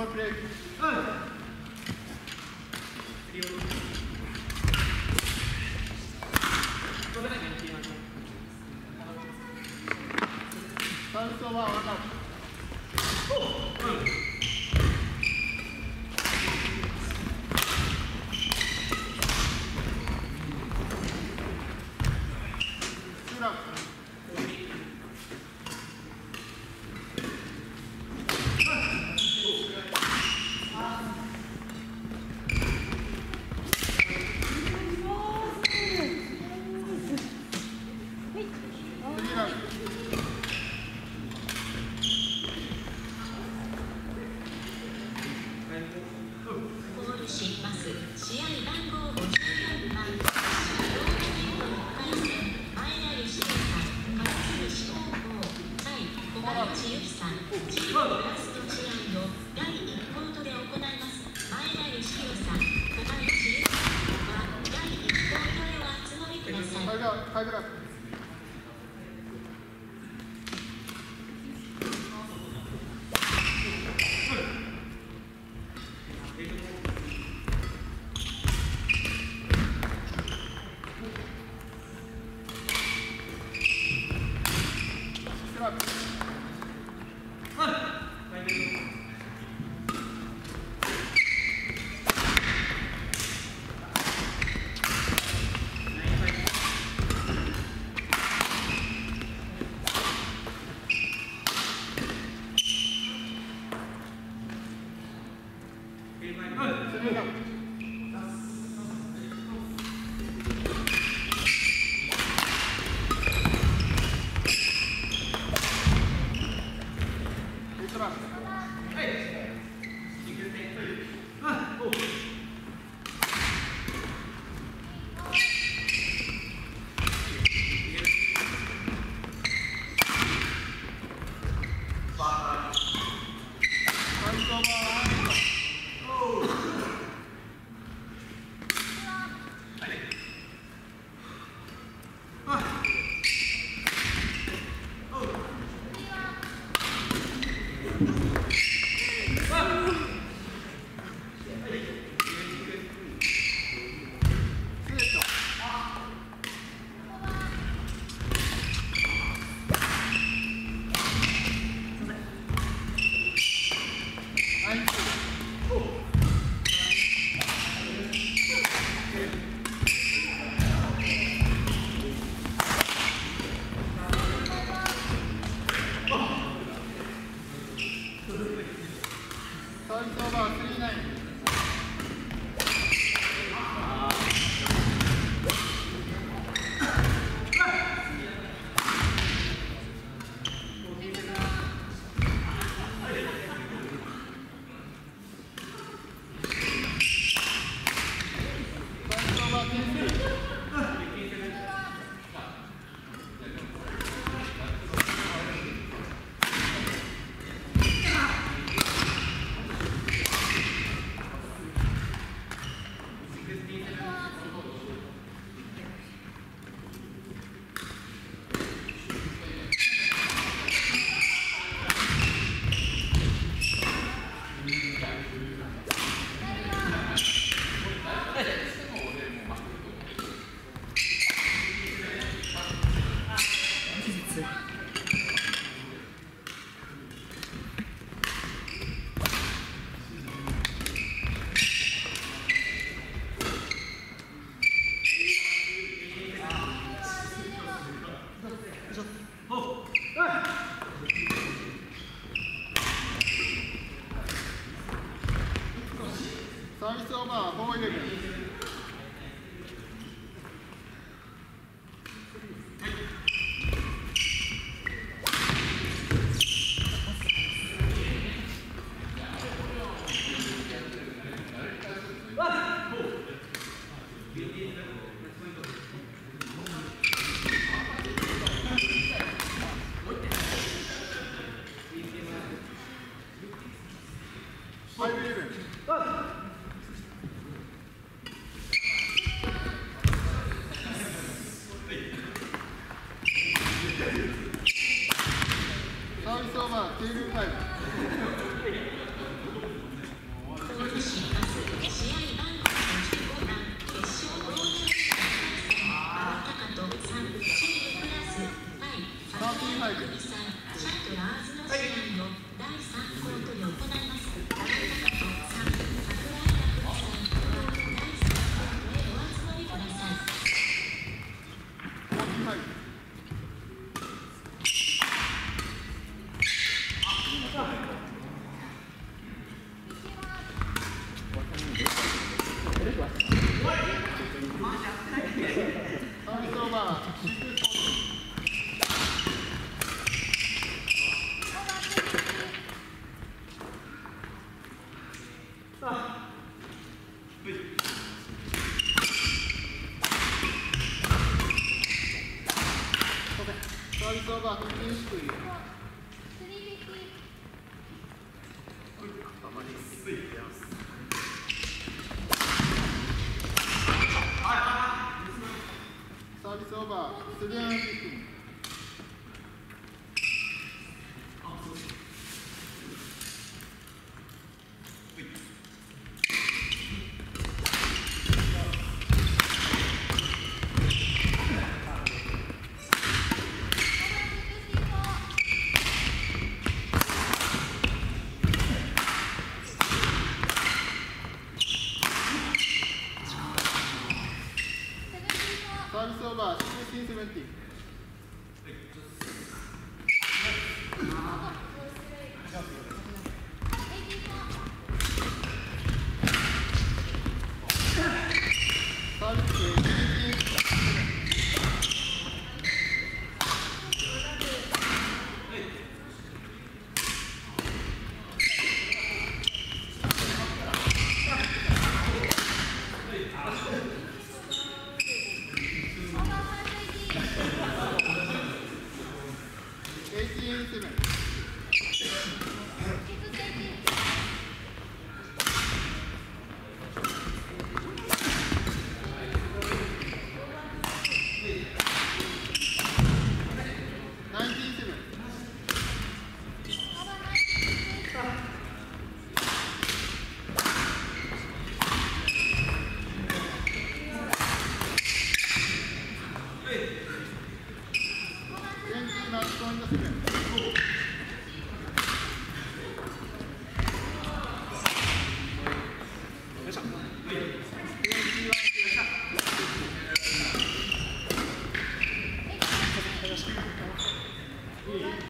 One play. サービスオーバー、1670。